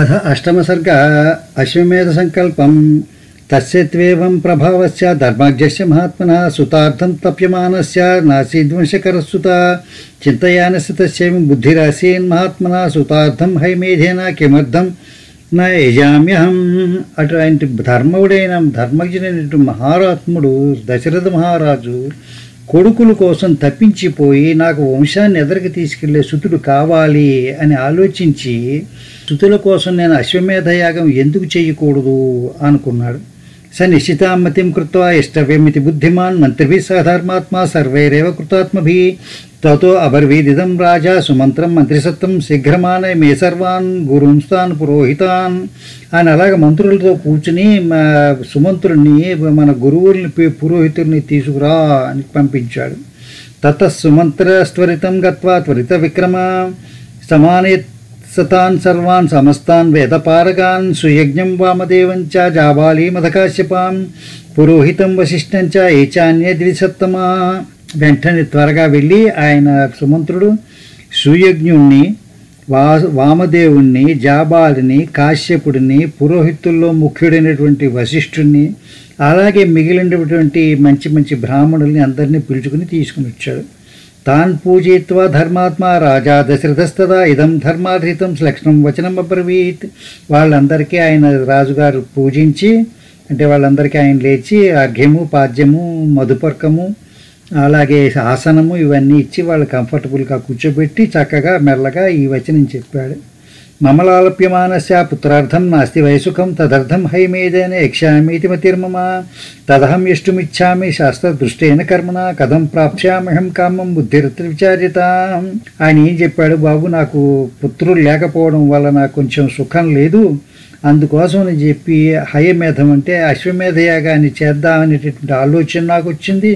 अथ अष्टम सर्ग अश्वमेध संकल्पं तस्य त्वेवं प्रभावस्य धर्माज्ञस्य महात्मनः सुतार्थं तप्यमानस्य नासीद्वंशकरसुता चिन्तयानस्य तस्यैवं बुद्धिरासीन् महात्मनः सुतार्थं हैमेधेन किमर्थं न यजाम्यहम्। अटुवंटि धर्मवुडैन धर्मज्ञुडैन महारात्मुडु दशरथ महाराजु కొడుకుల కోసం తప్పించిపోయి నాకు వంశాన్ని ఎదరికి తీసుకెళ్లే సుతుడు కావాలి అని ఆలోచించి సుతుల కోసం నేను అశ్వమేధ యాగం ఎందుకు చేయకూడదు అనుకున్నాడు. స నిశ్చితామతిం కృత్వా ఇష్టవేమితి బుద్ధిమాన్ మంత్రిభి సాధర్మాత్మ సర్వైరేవ కృతాత్మభి తతో అబర్వీదిదం రాజా సుమంత్రం మంత్రిసత్వం శీఘ్రమానే మే సర్వాన్ గురుంస్తాన్ పురోహితాన్ అని అలాగే మంత్రులతో కూర్చుని సుమంత్రుని మన గురువుల్ని పురోహితుల్ని తీసుకురా అని పంపించాడు. తత సుమంత్ర త్వరితం గత్వా త్వరిత విక్రమ సమానే सतान् सर्वान् समस्तान् वेदपारगान् सुयज्ञं वामदेवं च जाबालीं मधकाश्यपां पुरोहितं वसिष्ठं च एचान्ये द्विसत्तमा। వెంటనే త్వరగా వెళ్ళి ఆయన సుమంత్రుడు సుయజ్ఞుణ్ణి వామదేవుణ్ణి జాబాలిని కాశ్యపుడిని పురోహితుల్లో ముఖ్యుడైనటువంటి వశిష్ఠుణ్ణి అలాగే మిగిలినటువంటి మంచి మంచి బ్రాహ్మణుల్ని అందరినీ పిలుచుకుని తీసుకుని వచ్చాడు. तान् पूजयित्वा धर्मात्मा राजा दशरथस्तदा इदं धर्माधृतं श्लक्ष्णं वचनम् अब्रवीत्. వాళ్ళందరికీ ఆయన రాజుగారు పూజించి అంటే వాళ్ళందరికీ ఆయన లేచి అర్ఘ్యము పాద్యము మధుపర్కము అలాగే ఆసనము ఇవన్నీ ఇచ్చి వాళ్ళు కంఫర్టబుల్గా కూర్చోబెట్టి చక్కగా మెల్లగా ఈ వచనం చెప్పాడు. మమలాలప్యమానస్య పుత్రార్థం నాస్తి వైసుఖం తదర్థం హైమేదేన యక్ష్యామీతి మతిర్మమ తదహం యష్టుమిచ్చామి శాస్త్రదృష్టేన కర్మణ కథం ప్రాప్స్యామహం కామం బుద్ధిరత్ర విచార్యత. ఆయన ఏం చెప్పాడు, బాబు నాకు పుత్రులు లేకపోవడం వల్ల నాకు కొంచెం సుఖం లేదు, అందుకోసం అని చెప్పి హయమేధం అంటే అశ్వమేధ యాగాన్ని చేద్దామనేటటువంటి ఆలోచన నాకు వచ్చింది,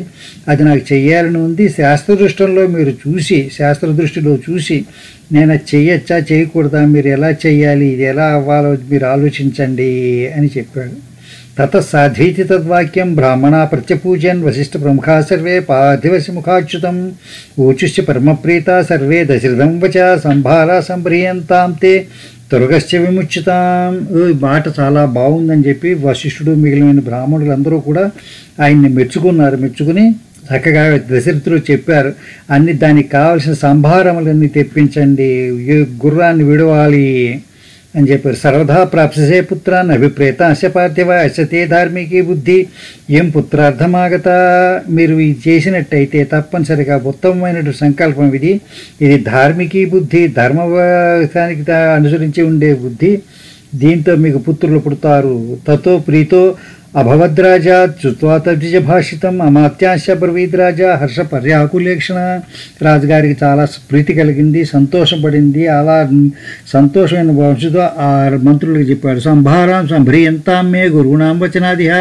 అది నాకు చేయాలని ఉంది. శాస్త్రదృష్టిలో మీరు చూసి శాస్త్రదృష్టిలో చూసి నేను అది చేయొచ్చా చేయకూడదా, మీరు ఎలా చేయాలి, ఇది ఎలా అవ్వాలో మీరు ఆలోచించండి అని చెప్పాడు. ततः साधीति तद्वाक्यं ब्राह्मणा प्रत्यपूजयन् वशिष्ठ प्रमुखा सर्वे पार्थिवमुखाच्युतं ऊचुश्च परमप्रीता सर्वे दशरथं वचा संभाला संभ्रियन्तां ते తురగశ్చ విముచ్యుతాం. ఈ మాట చాలా బాగుందని చెప్పి వశిష్ఠుడు మిగిలిన బ్రాహ్మణులందరూ కూడా ఆయన్ని మెచ్చుకుని చక్కగా దశరథులు చెప్పారు అన్ని దానికి కావలసిన సంభారములన్నీ తెప్పించండి, గుర్రాన్ని విడవాలి అని చెప్పారు. సర్వదా ప్రాప్సే పుత్రాన్ని అభిప్రేత అశ పార్థివ అశతే ధార్మికీ బుద్ధి ఏం పుత్రార్థమాగత. మీరు ఇది చేసినట్టయితే తప్పనిసరిగా ఉత్తమమైన సంకల్పం ఇది, ఇది ధార్మికీ బుద్ధి ధర్మానికి అనుసరించి ఉండే బుద్ధి, దీంతో మీకు పుత్రులు పుడతారు. తతో ప్రీతో అభవద్రాజా చుత్వాతబ్జ భాషితం అమాత్యాశ బ్రవీద్రాజా హర్ష పర్యాకులేక్షణ. రాజుగారికి చాలా ప్రీతి కలిగింది, సంతోషపడింది. అలా సంతోషమైన వంశుతో ఆ మంత్రులకు చెప్పాడు. సంభారాం సంభ్రియంతాం మే గురుణాం వచనాదిహ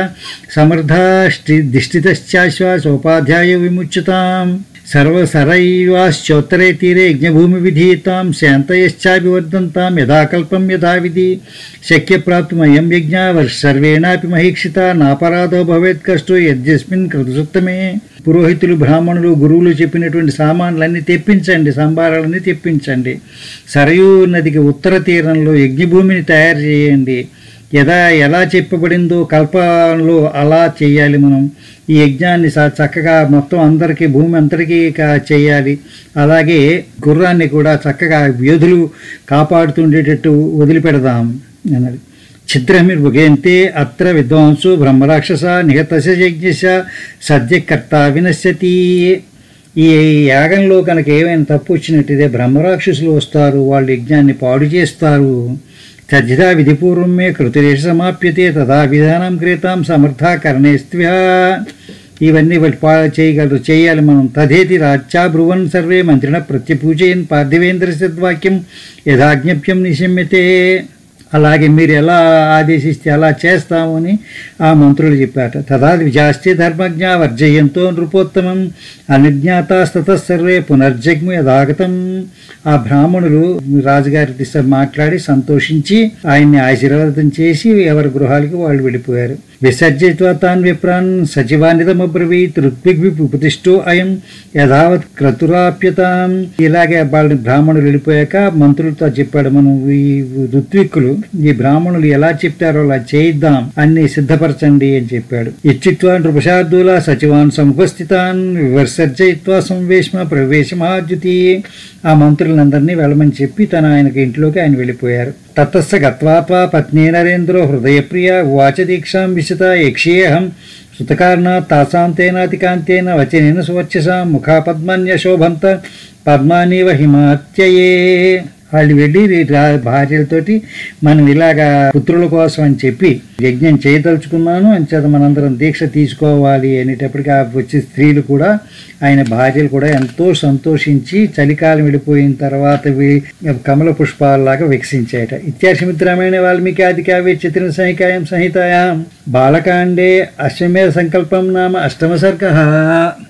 సమర్థ దిష్టితశ్చాశ్వ సోపాధ్యాయ విముచ్యుతాం सर्वसरैवाश्चोत्तरे तीरे यज्ञभूमि विधीतां शान्तयश्चाभिवर्धन्तां यदा कल्पं यदा विधि शक्य प्राप्तुमयं यज्ञः सर्वेणापि महीक्षिता नापराधो भवेत् कष्टो यद्यस्मिन् कृतसुत्तमे. పురోహితులు బ్రాహ్మణులు గురువులు చెప్పినటువంటి సామాన్లన్నీ తెప్పించండి, సంభారాలన్నీ తెప్పించండి. సరయూ నదికి ఉత్తర తీరంలో యజ్ఞభూమిని తయారు చేయండి. ఎలా చెప్పబడిందో కల్పంలో అలా చేయాలి మనం. ఈ యజ్ఞాన్ని చక్కగా మొత్తం అందరికీ భూమి అందరికీ చేయాలి. అలాగే గుర్రాన్ని కూడా చక్కగా యోధులు కాపాడుతుండేటట్టు వదిలిపెడదాం అన్నది. ఛిద్రమిర్భుగేంతే అత్ర విద్వాంసు బ్రహ్మరాక్షస నిహతస్య యజ్ఞస్య సద్యకర్తా వినశ్యతి. ఈ యాగంలో కనుక ఏమైనా తప్పు వచ్చినట్టయితే బ్రహ్మరాక్షసులు వస్తారు, వాళ్ళు యజ్ఞాన్ని పాడు చేస్తారు. తద్యథా విధిపూర్వం మే కృతిరేషు సమాప్యతే తథా విధానం క్రీతాం సమర్థా కరణేస్త్వ్యా. ఇవన్నీ వాళ్ళు చేయగలరు, చేయాలి మనం. తథేతి రాజ్యా బ్రువన్ సర్వే మంత్రిణ ప్రత్యపూజయన్ పార్థివేంద్ర సద్వాక్యం యథాజ్ఞప్యం నిశమ్యతే. అలాగే మీరు ఎలా ఆదేశిస్తే అలా చేస్తాము అని ఆ మంత్రులు చెప్పారట. తథా విజాస్తే ధర్మజ్ఞ వర్జయంతో నృపోత్తమం అనిజ్ఞాతస్తర్వే పునర్జగ్ము యథాగతం. ఆ బ్రాహ్మణులు రాజుగారి మాట్లాడి సంతోషించి ఆయన్ని ఆశీర్వాదం చేసి ఎవరి గృహాలకి వాళ్ళు వెళ్ళిపోయారు. विसर्जयित्वा तान् विप्रान् सचिवानिदमब्रवीत् ऋत्विग्विप् उपतिष्ठो अयं यदावत् क्रतुराप्यताम्। इलागे వాళ్ళని బ్రాహ్మణులు వెళ్ళిపోయాక మంత్రులతో చెప్పాడు, మనం ఈ ఋత్విక్కులు ఈ బ్రాహ్మణులు ఎలా చెప్తారో అలా చేయిద్దాం అన్ని సిద్ధపరచండి అని చెప్పాడు. ఇచ్చిత్వా నృపశార్దూల సచివాన్ సముపస్థితాన్ విసర్జయిత్వా సంవేష్మ ప్రవేశమాద్యుతి. ఆ మంత్రులందరినీ వెళ్ళమని చెప్పి తన ఆయనకి ఇంట్లోకి ఆయన వెళ్ళిపోయారు. తతస్స గత్వాత్వా పత్ని నరేంద్రో హృదయ ప్రియ వాచ దీక్షాం విశత యక్షేహం సుతకారణ తాసాం తేనాతికాంతేన వచనేన సువర్చసాం ముఖాపద్మాన్య శోభంత పద్మానీవ హిమాత్యయే. వాళ్ళు వెళ్ళి భార్యలతోటి మనం ఇలాగా పుత్రుల కోసం అని చెప్పి యజ్ఞం చేయదలుచుకున్నాను అని చేత మనందరం దీక్ష తీసుకోవాలి అనేటప్పటికీ వచ్చే స్త్రీలు కూడా ఆయన భార్యలు కూడా ఎంతో సంతోషించి చలికాలం వెళ్ళిపోయిన తర్వాత కమల పుష్పాలలాగా వికసించాయట. ఇత్యాశమిత్రమైన వాల్మీకి ఆది కావ్య చిత్ర సంహికాయం సంహితాయాం బాలకాండే అశ్వమేధ సంకల్పం నామ అష్టమ సర్గ.